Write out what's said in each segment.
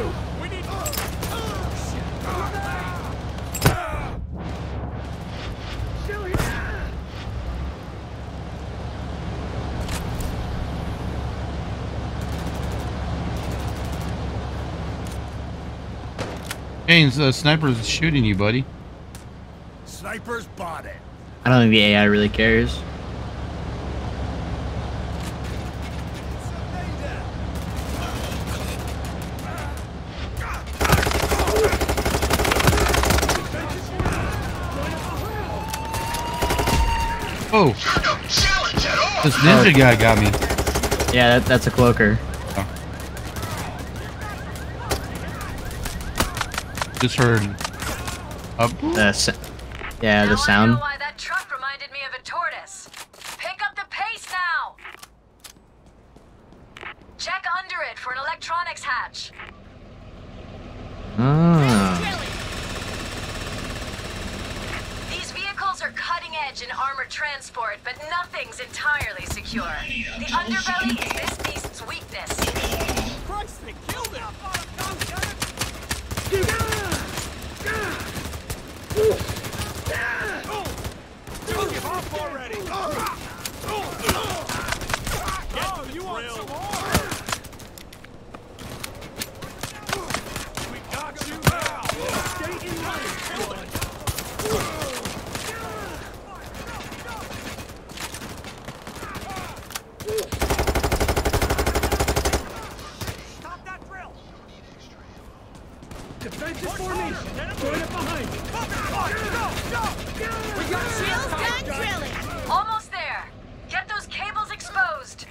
through. We need. Still here. James, the sniper's shooting you, buddy. Sniper's bought it. I don't think the AI really cares. Oh, this ninja guy got me. Yeah, that's a cloaker. Oh. Just heard. Yeah, the sound. I know why that truck reminded me of a tortoise. Pick up the pace now. Check under it for an electronics hatch. These vehicles are cutting edge in armored transport, but nothing's entirely secure. The underbelly is this beast's weakness. Christ, they killed it! Give up already! Oh, you want some more? We got you now! Stay in line! Stop that drill! Defensive formation! Join it behind me! Go! We got shields! Almost there. Get those cables exposed.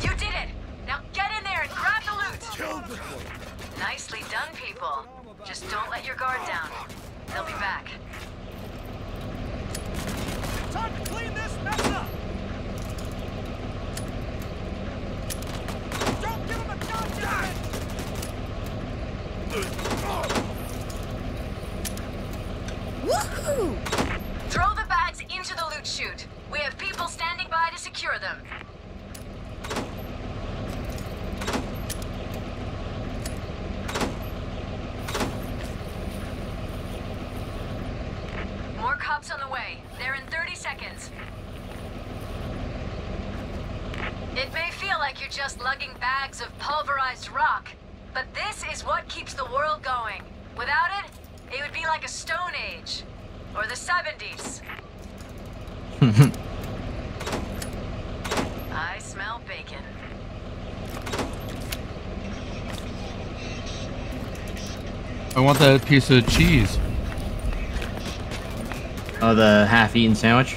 You did it. Now get in there and grab the loot. Nicely done, people. Just don't let your guard down. They'll be back. Time to clean this mess up. Don't give him a goddamn minute. Woohoo! Throw the bags into the loot chute. We have people standing by to secure them. More cops on the way. They're in 30 seconds. It may feel like you're just lugging bags of pulverized rock. But this is what keeps the world going. Without it, it would be like a Stone Age. Or the 70s. I smell bacon. I want that piece of cheese. Oh, the half-eaten sandwich?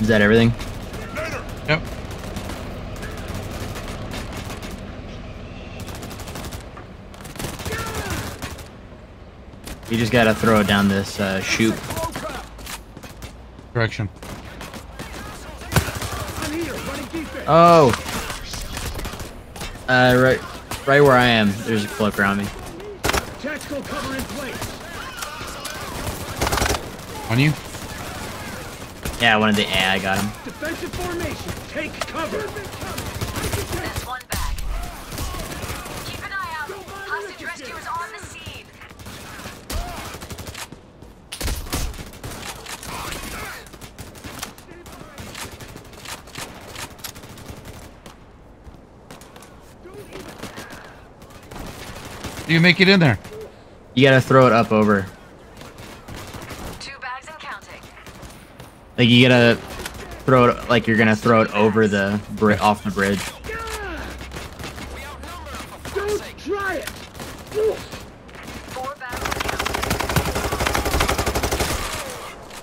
Is that everything? Yep. You just gotta throw it down this chute. Direction. Oh! Right where I am, there's a cloak around me. Tactical cover in place. On you? Yeah, one of the AI got him. Defensive formation, take cover. That's one back. Keep an eye out. Hostage rescue is on the scene. Do you make it in there? You gotta throw it up over. Like you gotta throw it, like you're gonna throw it over the bridge, off the bridge. Don't try it.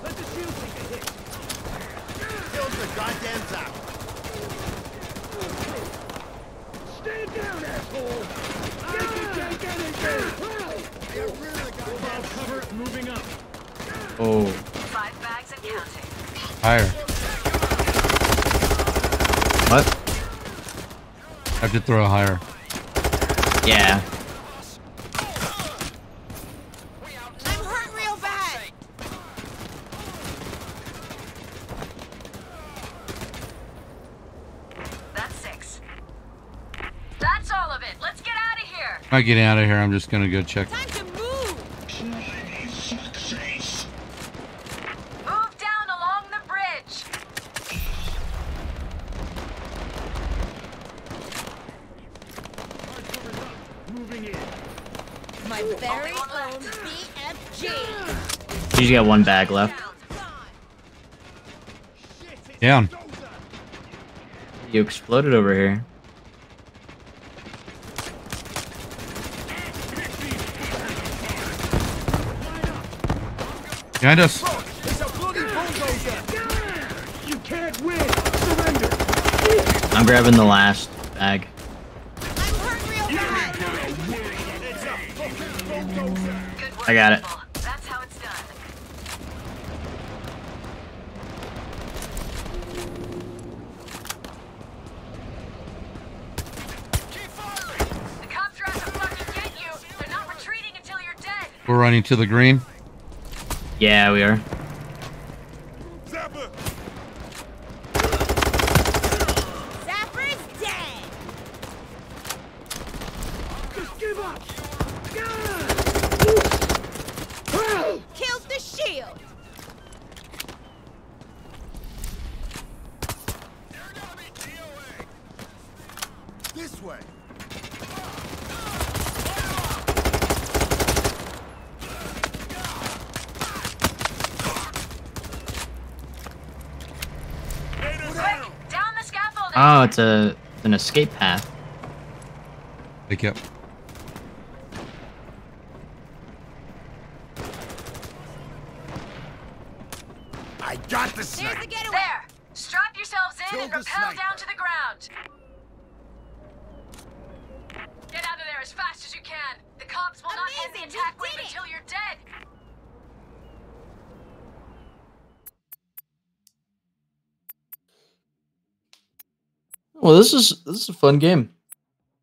Let the shield take a hit. Build the goddamn top. Stand down, asshole. Get rid of the goddamn cover. Moving up. Oh. Higher. What? I have to throw higher. Yeah. I'm hurt real bad. That's six. That's all of it. Let's get out of here. I'm not getting out of here. I'm just gonna go check. Time to move. Move down along the bridge. My very own BFG. You got one bag left. Down. You exploded over here. Behind us. You can't win. Surrender. I'm grabbing the last bag. I got it. That's how it's done. Keep firing. The cops are out to fucking get you. They're not retreating until you're dead. We're running to the green. Yeah, we are. Zapper. Zapper's dead. Just give up. Killed the shield. They're gonna be DOA. This way. Oh, it's an escape path. Pick up. I got the sniper. There's the getaway. There. Strap yourselves in and rappel down to the ground. Get out of there as fast as you can. The cops will not end the attack wave until you're dead. Well, this is a fun game.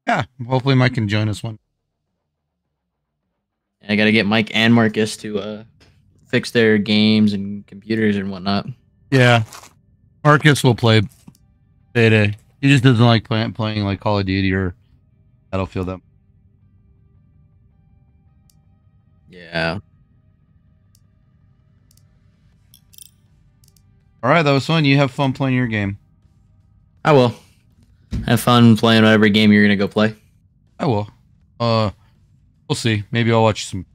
Yeah, hopefully Mike can join us one. I gotta get Mike and Marcus to fix their games and computers and whatnot. Yeah, Marcus will play PayDay. He just doesn't like playing like Call of Duty or Battlefield. Yeah. All right, that was fun. You have fun playing your game. I will. Have fun playing whatever game you're gonna go play. I will. We'll see. Maybe I'll watch some.